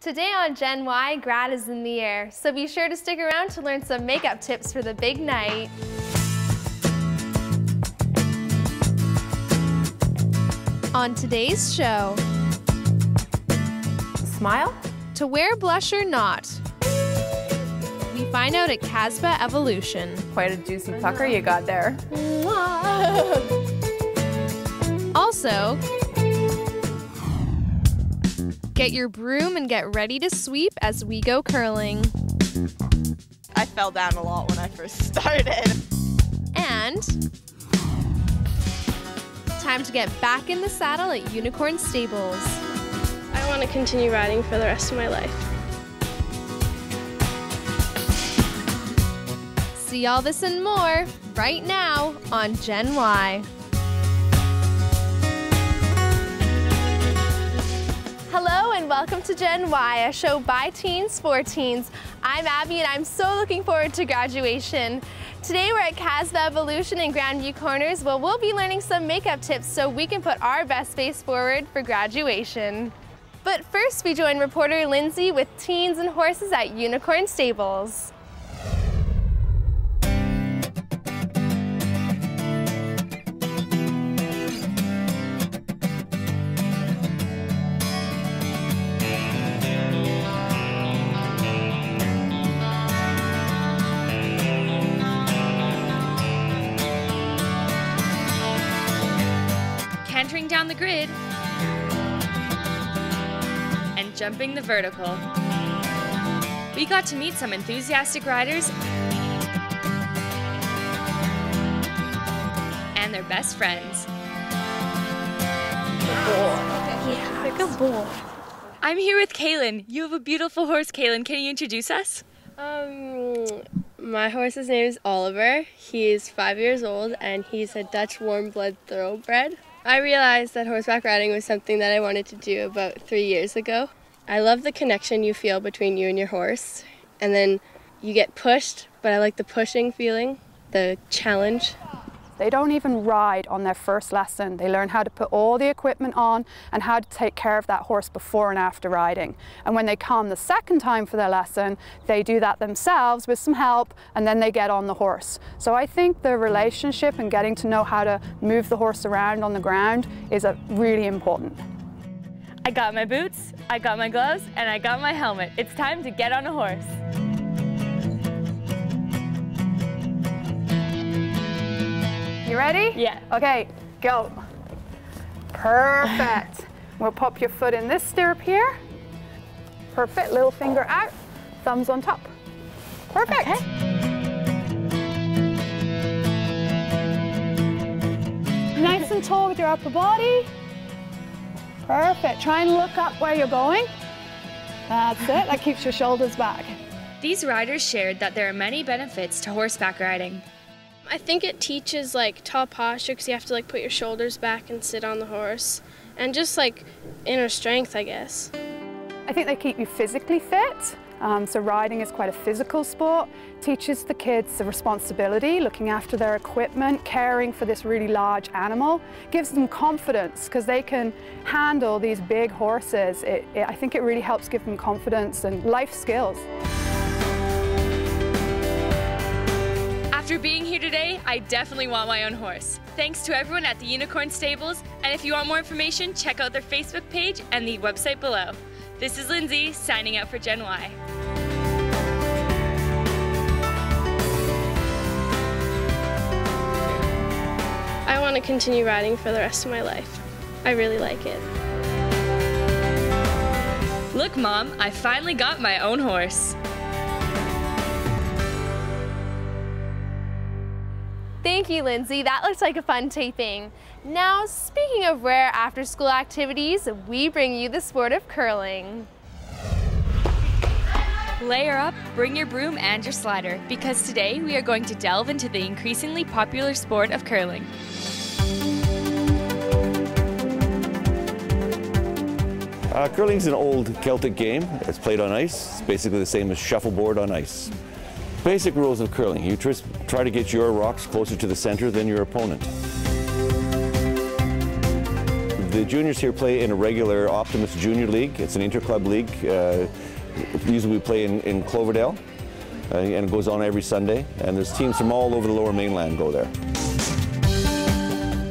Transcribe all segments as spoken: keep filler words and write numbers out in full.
Today on Gen Y, grad is in the air, so be sure to stick around to learn some makeup tips for the big night. On today's show, smile? To wear blush or not. We find out at Casbah Evolution. Quite a juicy pucker you got there. Also, get your broom and get ready to sweep as we go curling. I fell down a lot when I first started. And time to get back in the saddle at Unicorn Stables. I want to continue riding for the rest of my life. See all this and more right now on Gen Y. Hello and welcome to Gen Y, a show by teens for teens. I'm Abby and I'm so looking forward to graduation. Today we're at Casbah Evolution in Grandview Corners where we'll be learning some makeup tips so we can put our best face forward for graduation. But first we join reporter Lindsay with Teens and Horses at Unicorn Stables. Entering down the grid and jumping the vertical. We got to meet some enthusiastic riders and their best friends. Yeah, like a bull. I'm here with Kaylin. You have a beautiful horse, Kaylin. Can you introduce us? Um, my horse's name is Oliver. He is five years old and he's a Dutch warm blood thoroughbred. I realized that horseback riding was something that I wanted to do about three years ago. I love the connection you feel between you and your horse, and then you get pushed, but I like the pushing feeling, the challenge. They don't even ride on their first lesson. They learn how to put all the equipment on and how to take care of that horse before and after riding. And when they come the second time for their lesson, they do that themselves with some help, and then they get on the horse. So I think the relationship and getting to know how to move the horse around on the ground is a really important. I got my boots, I got my gloves, and I got my helmet. It's time to get on a horse. You ready? Yeah. Okay, go. Perfect. We'll pop your foot in this stirrup here. Perfect, little finger out, thumbs on top. Perfect. Okay. Nice and tall with your upper body. Perfect, try and look up where you're going. That's it, that keeps your shoulders back. These riders shared that there are many benefits to horseback riding. I think it teaches like top posture because you have to like put your shoulders back and sit on the horse, and just like inner strength, I guess. I think they keep you physically fit. Um, so riding is quite a physical sport. Teaches the kids the responsibility, looking after their equipment, caring for this really large animal. Gives them confidence because they can handle these big horses. It, it, I think it really helps give them confidence and life skills. After being here today, I definitely want my own horse. Thanks to everyone at the Unicorn Stables, and if you want more information, check out their Facebook page and the website below. This is Lindsay, signing out for Gen Y. I want to continue riding for the rest of my life. I really like it. Look, Mom, I finally got my own horse. Thank you, Lindsay. That looks like a fun taping. Now, speaking of rare after-school activities, we bring you the sport of curling. Layer up, bring your broom and your slider, because today we are going to delve into the increasingly popular sport of curling. Uh, curling's an old Celtic game. It's played on ice. It's basically the same as shuffleboard on ice. Basic rules of curling. You try to get your rocks closer to the center than your opponent. The The juniors here play in a regular Optimus Junior League. It's an inter-club league. Uh, usually we play in, in Cloverdale, uh, and it goes on every Sunday. And there's teams from all over the Lower Mainland go there.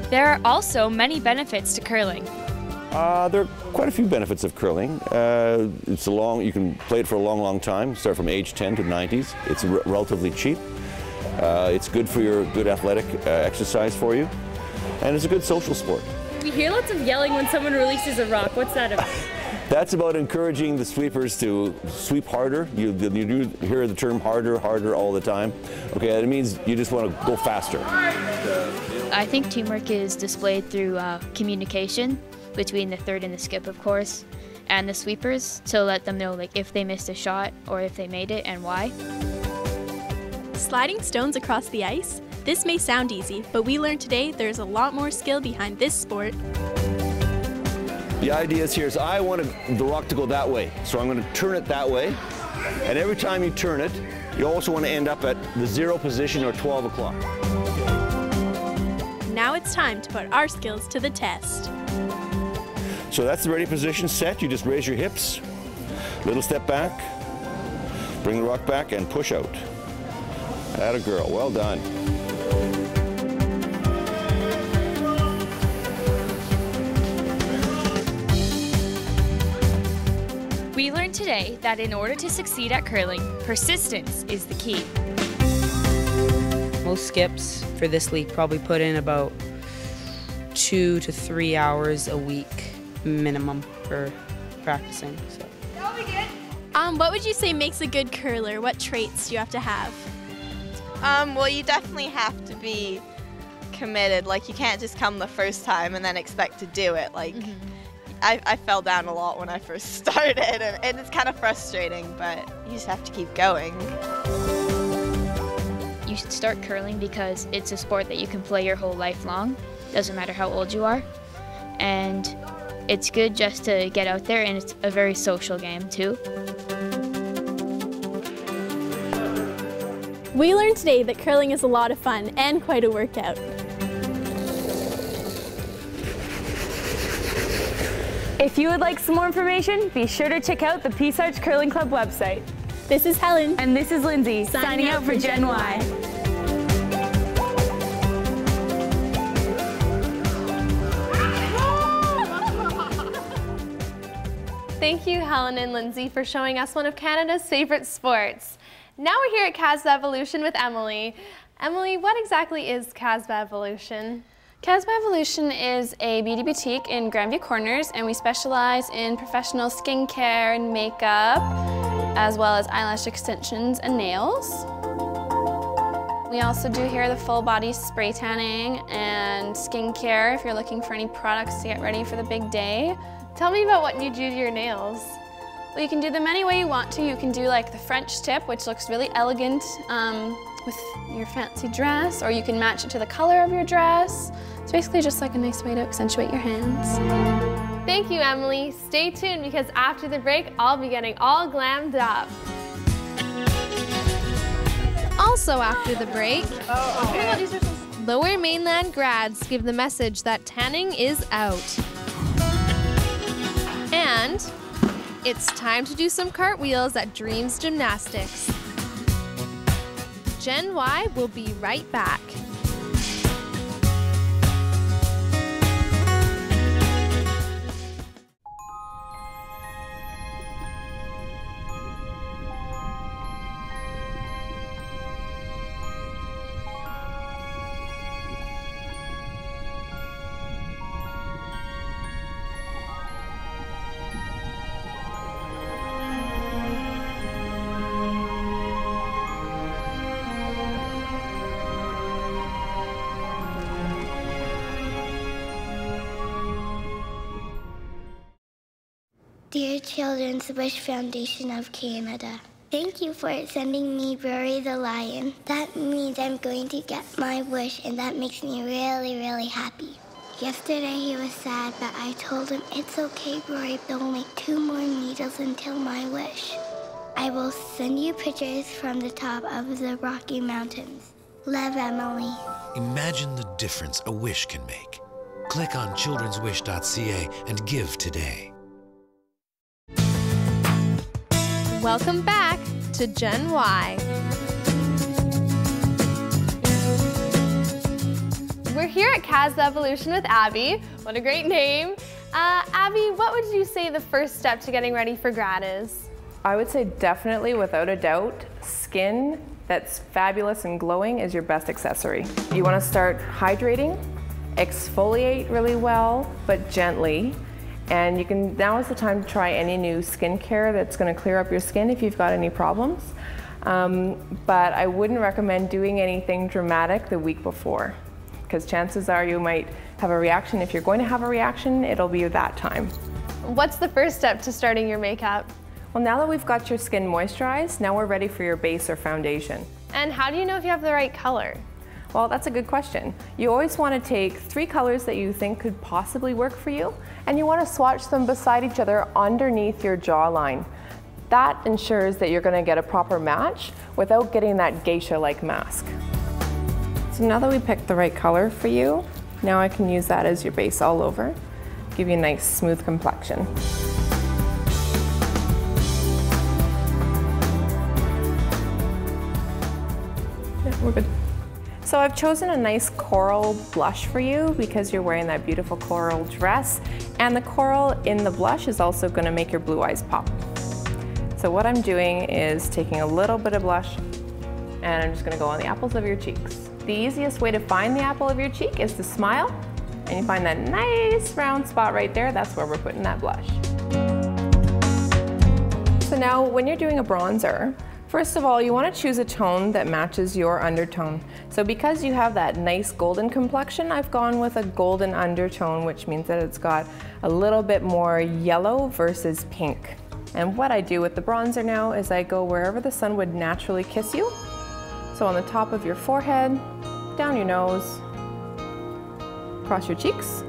There are also many benefits to curling. Uh, there are quite a few benefits of curling. Uh, it's a long, you can play it for a long, long time, start from age ten to nineties. It's re relatively cheap. Uh, it's good for your good athletic uh, exercise for you. And it's a good social sport. We hear lots of yelling when someone releases a rock. What's that about? That's about encouraging the sweepers to sweep harder. You, you do hear the term harder, harder all the time. Okay, it means you just want to go faster. I think teamwork is displayed through uh, communication between the third and the skip, of course, and the sweepers, to let them know like if they missed a shot or if they made it and why. Sliding stones across the ice? This may sound easy, but we learned today there's a lot more skill behind this sport. The idea is here is I want the rock to go that way, so I'm going to turn it that way, and every time you turn it, you also want to end up at the zero position or twelve o'clock. Now it's time to put our skills to the test. So that's the ready position set. You just raise your hips, little step back, bring the rock back and push out. Atta girl, well done. We learned today that in order to succeed at curling, persistence is the key. Most skips for this league probably put in about two to three hours a week minimum for practicing. So. That'll be good. Um, what would you say makes a good curler? What traits do you have to have? Um, well, you definitely have to be committed. Like, you can't just come the first time and then expect to do it. Like, mm-hmm. I, I fell down a lot when I first started, and, and it's kind of frustrating, but you just have to keep going. You should start curling because it's a sport that you can play your whole life long. Doesn't matter how old you are. And it's good just to get out there, and it's a very social game too. We learned today that curling is a lot of fun and quite a workout. If you would like some more information, be sure to check out the Peace Arch Curling Club website. This is Helen. And this is Lindsay, signing, signing out for Gen Y. Y. Thank you, Helen and Lindsay, for showing us one of Canada's favorite sports. Now we're here at Casbah Evolution with Emily. Emily, what exactly is Casbah Evolution? Casbah Evolution is a beauty boutique in Grandview Corners, and we specialize in professional skincare and makeup, as well as eyelash extensions and nails. We also do here the full body spray tanning and skincare if you're looking for any products to get ready for the big day. Tell me about what you do to your nails. Well, you can do them any way you want to. You can do like the French tip, which looks really elegant um, with your fancy dress, or you can match it to the color of your dress. It's basically just like a nice way to accentuate your hands. Thank you, Emily. Stay tuned, because after the break, I'll be getting all glammed up. Also after the break, Lower Mainland grads give the message that tanning is out. And it's time to do some cartwheels at Dreams Gymnastics. Gen Y will be right back. Dear Children's Wish Foundation of Canada, thank you for sending me Rory the Lion. That means I'm going to get my wish, and that makes me really, really happy. Yesterday he was sad, but I told him, it's okay, Rory, they'll make two more needles until my wish. I will send you pictures from the top of the Rocky Mountains. Love, Emily. Imagine the difference a wish can make. Click on children's wish dot c a and give today. Welcome back to Gen Why. We're here at Casbah Evolution with Abby. What a great name. Uh, Abby, what would you say the first step to getting ready for grad is? I would say definitely, without a doubt, skin that's fabulous and glowing is your best accessory. You want to start hydrating, exfoliate really well, but gently. And you can, now is the time to try any new skincare that's going to clear up your skin if you've got any problems. Um, but I wouldn't recommend doing anything dramatic the week before, because chances are you might have a reaction. If you're going to have a reaction, it'll be that time. What's the first step to starting your makeup? Well, now that we've got your skin moisturized, now we're ready for your base or foundation. And how do you know if you have the right color? Well, that's a good question. You always want to take three colors that you think could possibly work for you, and you want to swatch them beside each other underneath your jawline. That ensures that you're going to get a proper match without getting that geisha-like mask. So now that we picked the right color for you, now I can use that as your base all over, give you a nice smooth complexion. Yeah, we're good. So I've chosen a nice coral blush for you because you're wearing that beautiful coral dress, and the coral in the blush is also going to make your blue eyes pop. So what I'm doing is taking a little bit of blush and I'm just going to go on the apples of your cheeks. The easiest way to find the apple of your cheek is to smile, and you find that nice round spot right there. That's where we're putting that blush. So now when you're doing a bronzer, first of all, you want to choose a tone that matches your undertone. So because you have that nice golden complexion, I've gone with a golden undertone, which means that it's got a little bit more yellow versus pink. And what I do with the bronzer now is I go wherever the sun would naturally kiss you. So on the top of your forehead, down your nose, across your cheeks.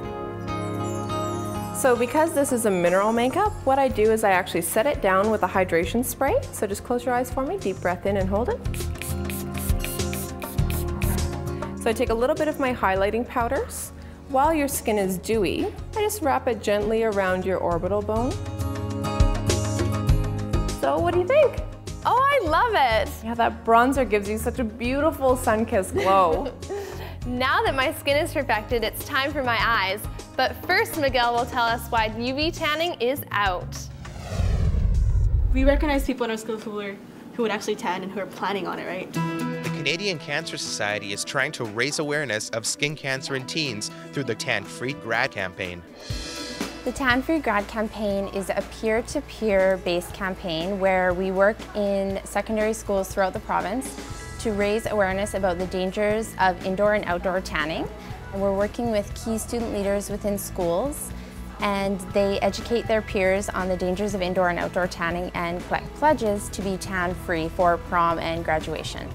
So because this is a mineral makeup, what I do is I actually set it down with a hydration spray. So just close your eyes for me, deep breath in and hold it. So I take a little bit of my highlighting powders. While your skin is dewy, I just wrap it gently around your orbital bone. So what do you think? Oh, I love it. Yeah, that bronzer gives you such a beautiful sun-kissed glow. Now that my skin is perfected, it's time for my eyes. But first, Miguel will tell us why U V tanning is out. We recognize people in our school who, are, who would actually tan and who are planning on it, right? The Canadian Cancer Society is trying to raise awareness of skin cancer in teens through the Tan Free Grad Campaign. The Tan Free Grad Campaign is a peer-to-peer based campaign where we work in secondary schools throughout the province to raise awareness about the dangers of indoor and outdoor tanning. And we're working with key student leaders within schools, and they educate their peers on the dangers of indoor and outdoor tanning and collect pledges to be tan free for prom and graduation.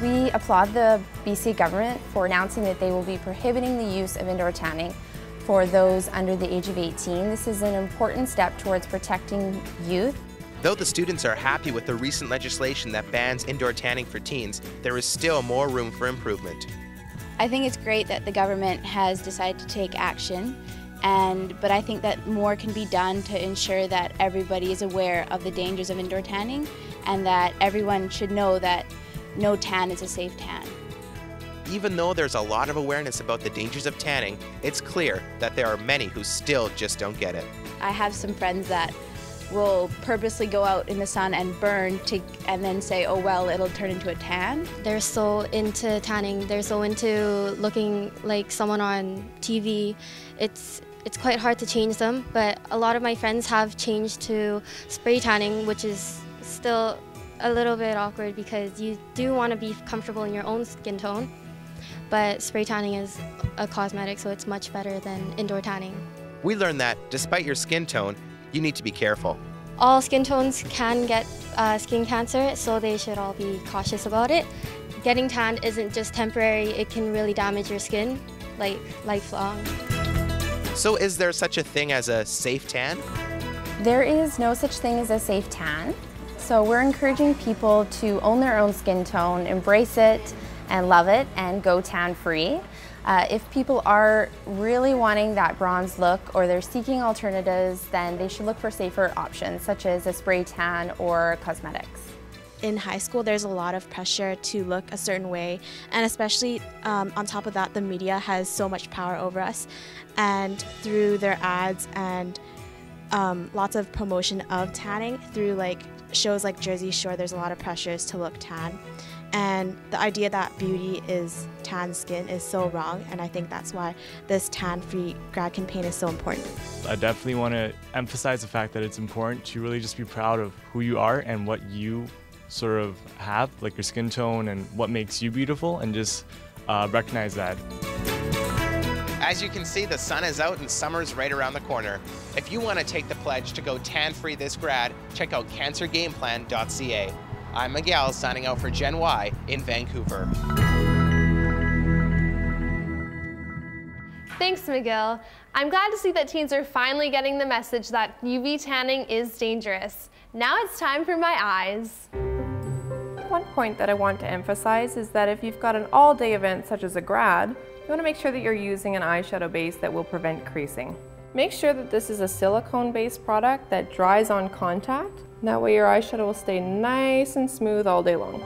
We applaud the B C government for announcing that they will be prohibiting the use of indoor tanning for those under the age of eighteen. This is an important step towards protecting youth. Though the students are happy with the recent legislation that bans indoor tanning for teens, there is still more room for improvement. I think it's great that the government has decided to take action, and but I think that more can be done to ensure that everybody is aware of the dangers of indoor tanning, and that everyone should know that no tan is a safe tan. Even though there's a lot of awareness about the dangers of tanning, it's clear that there are many who still just don't get it. I have some friends that will purposely go out in the sun and burn to, and then say, oh well, it'll turn into a tan. They're so into tanning, they're so into looking like someone on T V. It's, it's quite hard to change them, but a lot of my friends have changed to spray tanning, which is still a little bit awkward because you do want to be comfortable in your own skin tone, but spray tanning is a cosmetic, so it's much better than indoor tanning. We learned that despite your skin tone, you need to be careful. All skin tones can get uh, skin cancer, so they should all be cautious about it. Getting tanned isn't just temporary, it can really damage your skin, like lifelong. So is there such a thing as a safe tan? There is no such thing as a safe tan. So we're encouraging people to own their own skin tone, embrace it and love it, and go tan free. Uh, if people are really wanting that bronze look or they're seeking alternatives, then they should look for safer options such as a spray tan or cosmetics. In high school, there's a lot of pressure to look a certain way, and especially um, on top of that, the media has so much power over us, and through their ads and um, lots of promotion of tanning through like shows like Jersey Shore, there's a lot of pressures to look tan, and the idea that beauty is tan skin is so wrong, and I think that's why this Tan Free Grad Campaign is so important. I definitely want to emphasize the fact that it's important to really just be proud of who you are and what you sort of have, like your skin tone and what makes you beautiful, and just uh, recognize that. As you can see, the sun is out and summer's right around the corner. If you want to take the pledge to go tan free this grad, check out cancer game plan dot c a. I'm Miguel, signing out for Gen Y in Vancouver. Thanks, Miguel. I'm glad to see that teens are finally getting the message that U V tanning is dangerous. Now it's time for my eyes. One point that I want to emphasize is that if you've got an all-day event such as a grad, you want to make sure that you're using an eyeshadow base that will prevent creasing. Make sure that this is a silicone-based product that dries on contact. That way your eyeshadow will stay nice and smooth all day long.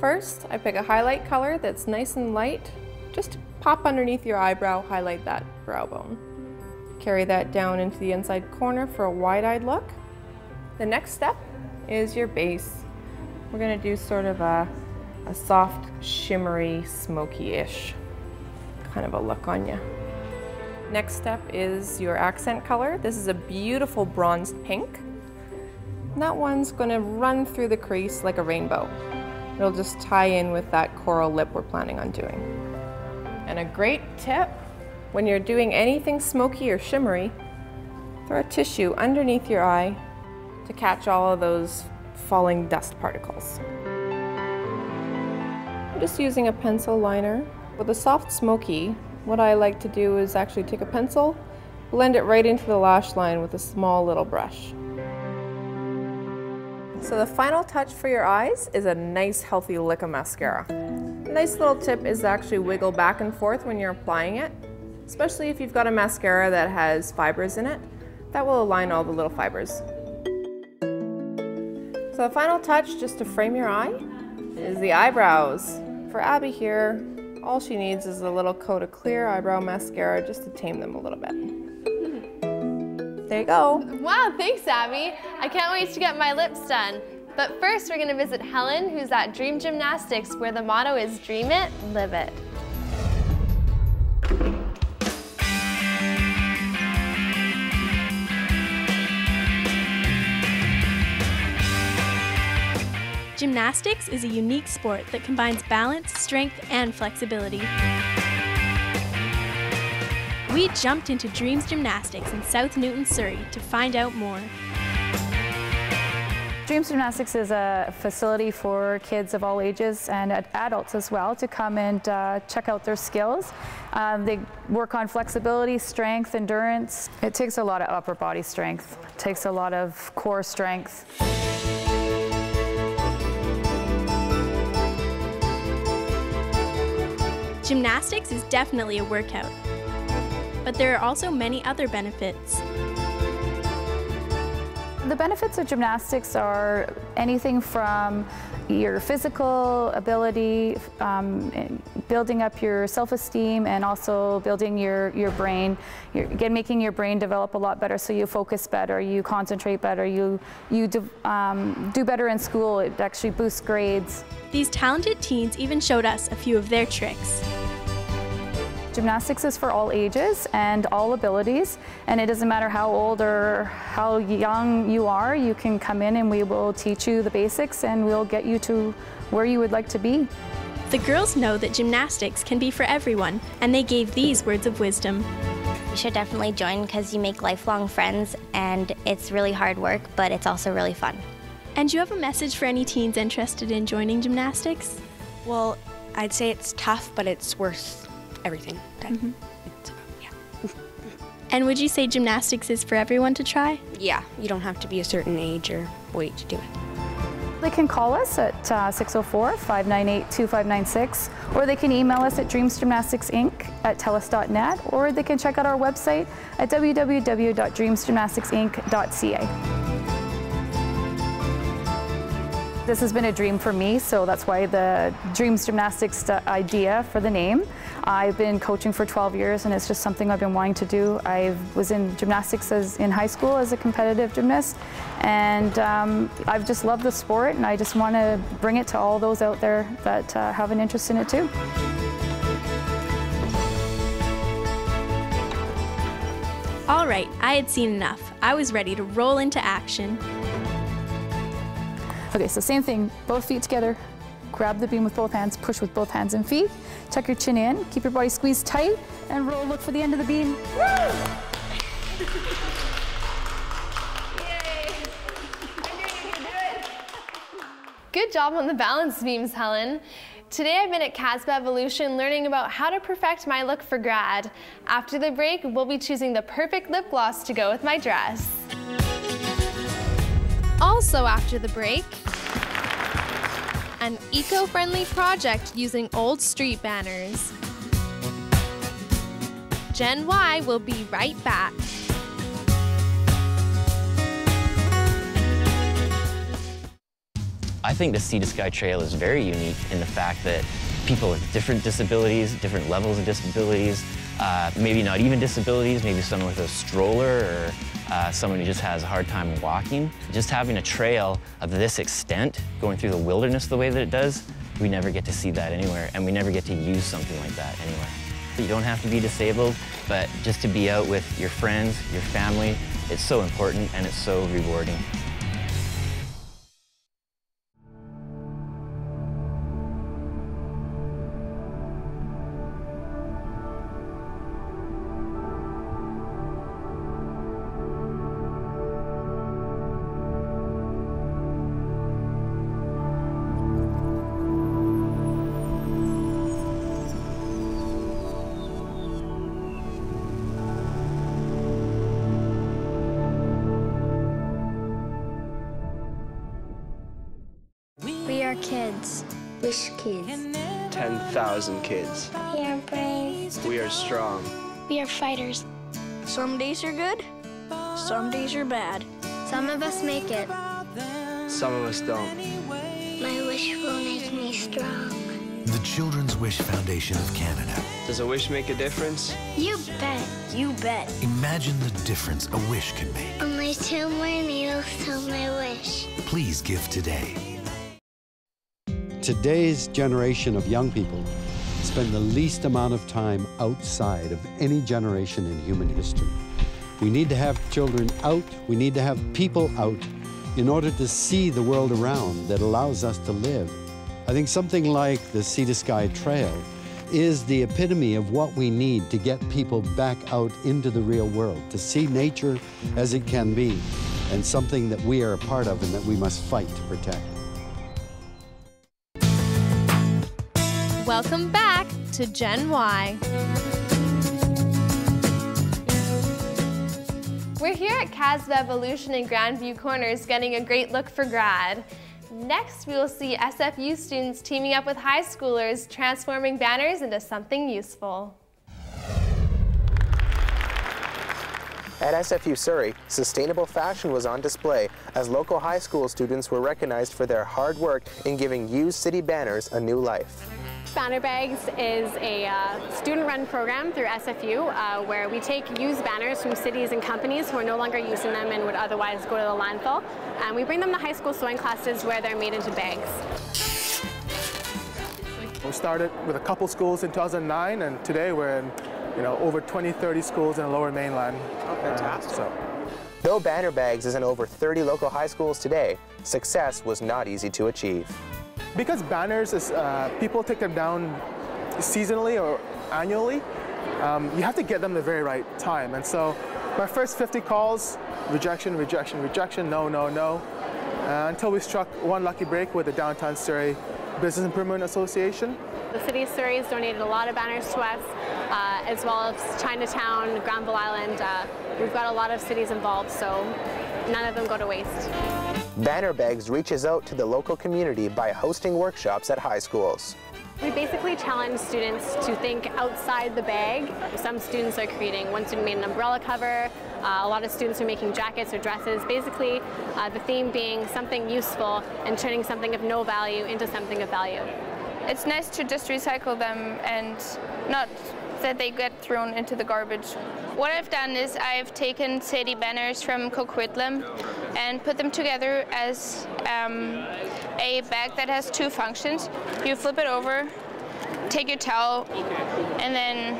First, I pick a highlight color that's nice and light. Just pop underneath your eyebrow, highlight that brow bone. Carry that down into the inside corner for a wide-eyed look. The next step is your base. We're gonna do sort of a, a soft, shimmery, smoky-ish kind of a look on you. Next step is your accent color. This is a beautiful bronzed pink. And that one's gonna run through the crease like a rainbow. It'll just tie in with that coral lip we're planning on doing. And a great tip, when you're doing anything smoky or shimmery, throw a tissue underneath your eye to catch all of those falling dust particles. I'm just using a pencil liner. With a soft smoky, what I like to do is actually take a pencil, blend it right into the lash line with a small little brush. So the final touch for your eyes is a nice healthy lick of mascara. A nice little tip is to actually wiggle back and forth when you're applying it, especially if you've got a mascara that has fibers in it. That will align all the little fibers. So the final touch, just to frame your eye, is the eyebrows. For Abby here, all she needs is a little coat of clear eyebrow mascara just to tame them a little bit. There you go. Wow, thanks Abby. I can't wait to get my lips done. But first we're gonna visit Helen, who's at Dream Gymnastics, where the motto is dream it, live it. Gymnastics is a unique sport that combines balance, strength, and flexibility. We jumped into Dreams Gymnastics in South Newton, Surrey to find out more. Dreams Gymnastics is a facility for kids of all ages and adults as well to come and uh, check out their skills. Um, they work on flexibility, strength, endurance. It takes a lot of upper body strength. It takes a lot of core strength. Gymnastics is definitely a workout, but there are also many other benefits. The benefits of gymnastics are anything from your physical ability, um, building up your self-esteem, and also building your, your brain, your, again, making your brain develop a lot better so you focus better, you concentrate better, you, you do, um, do better in school, it actually boosts grades. These talented teens even showed us a few of their tricks. Gymnastics is for all ages and all abilities, and it doesn't matter how old or how young you are, you can come in and we will teach you the basics and we'll get you to where you would like to be. The girls know that gymnastics can be for everyone, and they gave these words of wisdom. You should definitely join because you make lifelong friends, and it's really hard work, but it's also really fun. And do you have a message for any teens interested in joining gymnastics? Well, I'd say it's tough, but it's worth everything. Mm-hmm. So, yeah. And would you say gymnastics is for everyone to try? Yeah, you don't have to be a certain age or weight to do it. They can call us at uh, six oh four, five nine eight, two five nine six, or they can email us at dreams gymnastics inc at telus dot net, or they can check out our website at w w w dot dreams gymnastics inc dot c a. This has been a dream for me, so that's why the Dreams Gymnastics idea for the name. I've been coaching for twelve years and it's just something I've been wanting to do. I was in gymnastics as, in high school as a competitive gymnast, and um, I've just loved the sport, and I just want to bring it to all those out there that uh, have an interest in it too. All right, I had seen enough. I was ready to roll into action. Okay, so same thing, both feet together, grab the beam with both hands, push with both hands and feet, tuck your chin in, keep your body squeezed tight, and roll, look for the end of the beam. Woo! Yay! I knew you could do it! Good job on the balance beams, Helen. Today I've been at Casbah Evolution learning about how to perfect my look for grad. After the break, we'll be choosing the perfect lip gloss to go with my dress. Also after the break, an eco-friendly project using old street banners. Gen Y will be right back. I think the Sea to Sky Trail is very unique in the fact that people with different disabilities, different levels of disabilities, uh, maybe not even disabilities, maybe someone with a stroller or Uh, someone who just has a hard time walking. Just having a trail of this extent, going through the wilderness the way that it does, we never get to see that anywhere, and we never get to use something like that anywhere. You don't have to be disabled, but just to be out with your friends, your family, it's so important and it's so rewarding. Kids. Wish kids. ten thousand kids. We are brave. We are strong. We are fighters. Some days are good. Some days are bad. Some of us make it. Some of us don't. My wish will make me strong. The Children's Wish Foundation of Canada. Does a wish make a difference? You bet. You bet. Imagine the difference a wish can make. Only two more needles till my wish. Please give today. Today's generation of young people spend the least amount of time outside of any generation in human history. We need to have children out, we need to have people out in order to see the world around that allows us to live. I think something like the Sea to Sky Trail is the epitome of what we need to get people back out into the real world, to see nature as it can be, and something that we are a part of and that we must fight to protect. Welcome back to Gen Y. We're here at Casbah Evolution in Grandview Corners getting a great look for grad. Next, we will see S F U students teaming up with high schoolers, transforming banners into something useful. At S F U Surrey, sustainable fashion was on display as local high school students were recognized for their hard work in giving used city banners a new life. Banner Bags is a uh, student-run program through S F U uh, where we take used banners from cities and companies who are no longer using them and would otherwise go to the landfill, and we bring them to high school sewing classes where they're made into bags. We started with a couple schools in two thousand nine, and today we're in, you know, over twenty, thirty schools in the Lower Mainland. Oh, fantastic. Uh, so. Though Banner Bags is in over thirty local high schools today, success was not easy to achieve. Because banners, is, uh, people take them down seasonally or annually, um, you have to get them the very right time. And so my first fifty calls, rejection, rejection, rejection, no, no, no, uh, until we struck one lucky break with the Downtown Surrey Business Improvement Association. The city of Surrey has donated a lot of banners to us, uh, as well as Chinatown, Granville Island, uh, we've got a lot of cities involved, so none of them go to waste. Banner Bags reaches out to the local community by hosting workshops at high schools. We basically challenge students to think outside the bag. Some students are creating, one student made an umbrella cover, uh, a lot of students are making jackets or dresses, basically uh, the theme being something useful and turning something of no value into something of value. It's nice to just recycle them and not that they get thrown into the garbage. What I've done is I've taken city banners from Coquitlam and put them together as um, a bag that has two functions. You flip it over, take your towel, and then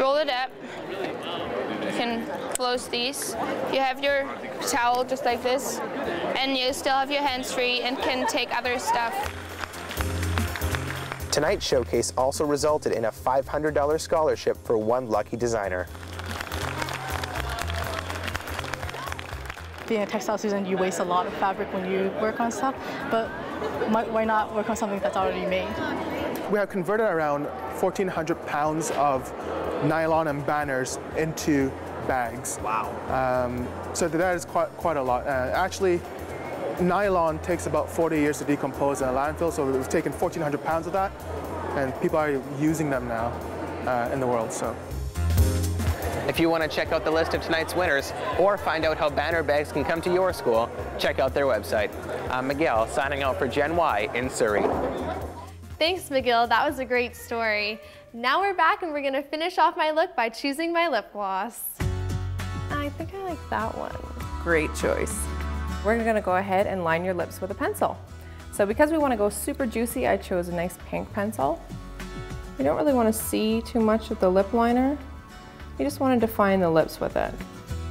roll it up. You can close these. You have your towel just like this, and you still have your hands free and can take other stuff. Tonight's showcase also resulted in a five hundred dollar scholarship for one lucky designer. Being a textile student, you waste a lot of fabric when you work on stuff, but why not work on something that's already made? We have converted around fourteen hundred pounds of nylon and banners into bags. Wow. Um, so that is quite, quite a lot. Uh, actually, nylon takes about forty years to decompose in a landfill, so we've taken fourteen hundred pounds of that, and people are using them now uh, in the world. So, if you want to check out the list of tonight's winners or find out how Banner Bags can come to your school, check out their website. I'm Miguel, signing out for Gen Y in Surrey. Thanks, Miguel. That was a great story. Now we're back, and we're going to finish off my look by choosing my lip gloss. I think I like that one. Great choice. We're gonna go ahead and line your lips with a pencil. So because we wanna go super juicy, I chose a nice pink pencil. You don't really wanna see too much of the lip liner. You just wanna define the lips with it.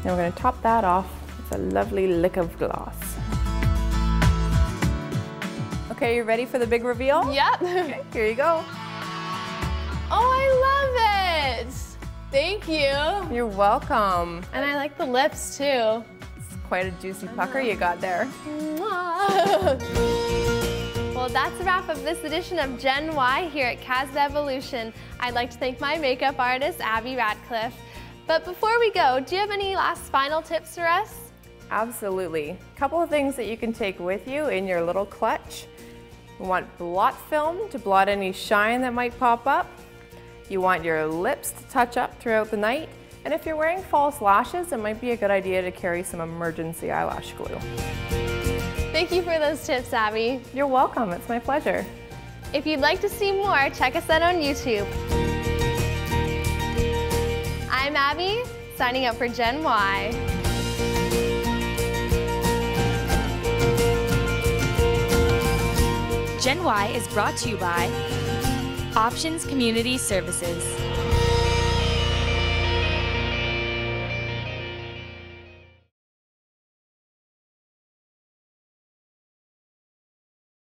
Now we're gonna top that off with a lovely lick of gloss. Okay, you ready for the big reveal? Yep. Okay, here you go. Oh, I love it. Thank you. You're welcome. And I like the lips too. Quite a juicy pucker you got there. Well, that's a wrap of this edition of Gen Y here at Casbah Evolution. I'd like to thank my makeup artist, Abby Radcliffe. But before we go, do you have any last final tips for us? Absolutely. A couple of things that you can take with you in your little clutch. You want blot film to blot any shine that might pop up. You want your lips to touch up throughout the night. And if you're wearing false lashes, it might be a good idea to carry some emergency eyelash glue. Thank you for those tips, Abby. You're welcome. It's my pleasure. If you'd like to see more, check us out on YouTube. I'm Abby, signing up for Gen Y. Gen Y is brought to you by Options Community Services.